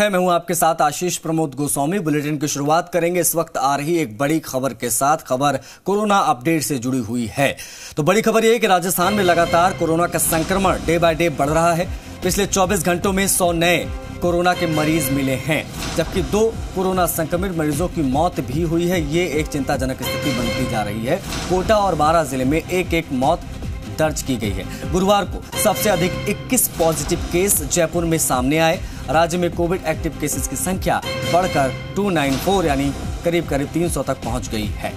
मैं हूं आपके साथ आशीष प्रमोद गोस्वामी। बुलेटिन की शुरुआत करेंगे इस वक्त आ रही एक बड़ी खबर के साथ। खबर कोरोना अपडेट से जुड़ी हुई है। तो बड़ी खबर यह है कि राजस्थान में लगातार कोरोना का संक्रमण डे बाय डे बढ़ रहा है। पिछले 24 घंटों में 100 नए कोरोना के मरीज मिले हैं, जबकि 2 कोरोना संक्रमित मरीजों की मौत भी हुई है। ये एक चिंताजनक स्थिति बनती जा रही है। कोटा और 12 जिले में एक मौत दर्ज की गई है। गुरुवार को सबसे अधिक 21 पॉजिटिव केस जयपुर में सामने आए। राज्य में कोविड एक्टिव केसेस की संख्या बढ़कर 294 यानी करीब 300 तक पहुंच गई है।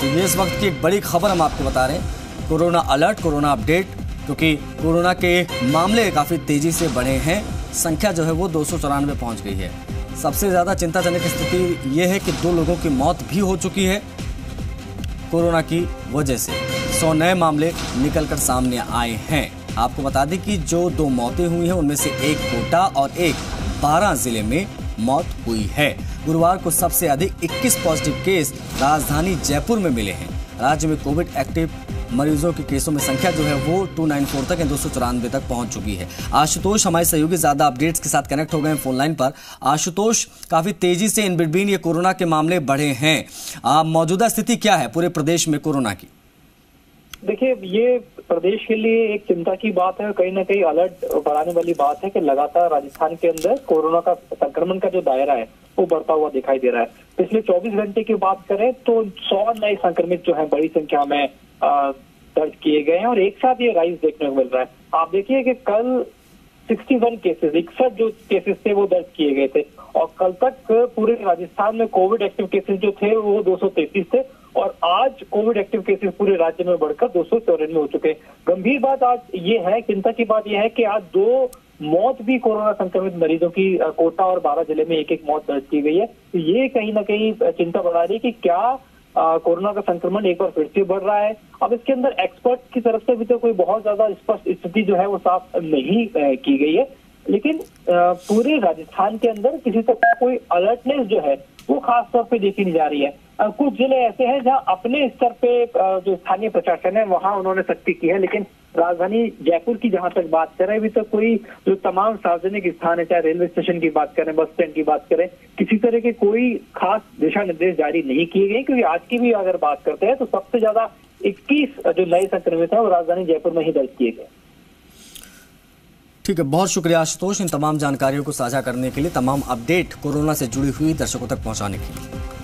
तो ये इस वक्त की एक बड़ी खबर हम आपको बता रहे हैं। कोरोना अलर्ट, कोरोना अपडेट, क्योंकि कोरोना के मामले काफी तेजी से बढ़े हैं। संख्या जो है वो 294 पहुंच गई है। सबसे ज्यादा चिंताजनक स्थिति यह है कि 2 लोगों की मौत भी हो चुकी है कोरोना की वजह से। 100 नए मामले निकलकर सामने आए हैं। आपको बता दें कि जो 2 मौतें हुई हैं उनमें से एक कोटा और एक 12 जिले में मौत हुई है। गुरुवार को सबसे अधिक 21 पॉजिटिव केस राजधानी जयपुर में मिले हैं। राज्य में कोविड एक्टिव मरीजों के केसों में संख्या जो है वो 294 तक 294 तक पहुंच चुकी है। आशुतोष हमारे सहयोगी ज्यादा अपडेट्स के साथ कनेक्ट हो गए हैं फोन लाइन पर। आशुतोष, काफी तेजी से इन बिटवीन ये कोरोना के मामले बढ़े हैं। मौजूदा स्थिति क्या है पूरे प्रदेश में कोरोना की? देखिए, ये प्रदेश के लिए एक चिंता की बात है और कहीं ना कहीं अलर्ट बढ़ाने वाली बात है कि लगातार राजस्थान के अंदर कोरोना का संक्रमण का जो दायरा है वो बढ़ता हुआ दिखाई दे रहा है। पिछले 24 घंटे की बात करें तो 100 नए संक्रमित जो है बड़ी संख्या में दर्ज किए गए हैं और एक साथ ये राइज देखने को मिल रहा है। आप देखिए कि कल 61 केसेस, 61 जो केसेस थे वो दर्ज किए गए थे और कल तक पूरे राजस्थान में कोविड एक्टिव केसेस जो थे वो 233 थे और आज कोविड एक्टिव केसेस पूरे राज्य में बढ़कर 294 हो चुके हैं। गंभीर बात आज ये है, चिंता की बात यह है कि आज 2 मौत भी कोरोना संक्रमित मरीजों की कोटा और 12 जिले में एक मौत दर्ज की गई है। तो ये कहीं ना कहीं चिंता बढ़ा रही है कि क्या कोरोना का संक्रमण एक बार फिर से बढ़ रहा है। अब इसके अंदर एक्सपर्ट्स की तरफ से भी तो कोई बहुत ज्यादा स्पष्ट स्थिति जो है वो साफ नहीं की गई है, लेकिन पूरे राजस्थान के अंदर किसी तरह का कोई अलर्टनेस जो है वो खास तौर पे देखी नहीं जा रही है। कुछ जिले ऐसे हैं जहां अपने स्तर पे जो स्थानीय प्रशासन है वहां उन्होंने सख्ती की है, लेकिन राजधानी जयपुर की जहां तक बात करें अभी तक कोई जो तमाम सार्वजनिक स्थान है, चाहे रेलवे स्टेशन की बात करें, बस स्टैंड की बात करें, किसी तरह के कोई खास दिशा निर्देश जारी नहीं किए गए। क्योंकि आज की भी अगर बात करते हैं तो सबसे ज्यादा 21 जो नए संक्रमित हैं वो राजधानी जयपुर में ही दर्ज किए गए। ठीक है, बहुत शुक्रिया आशुतोष इन तमाम जानकारियों को साझा करने के लिए, तमाम अपडेट कोरोना से जुड़ी हुई दर्शकों तक पहुंचाने के लिए।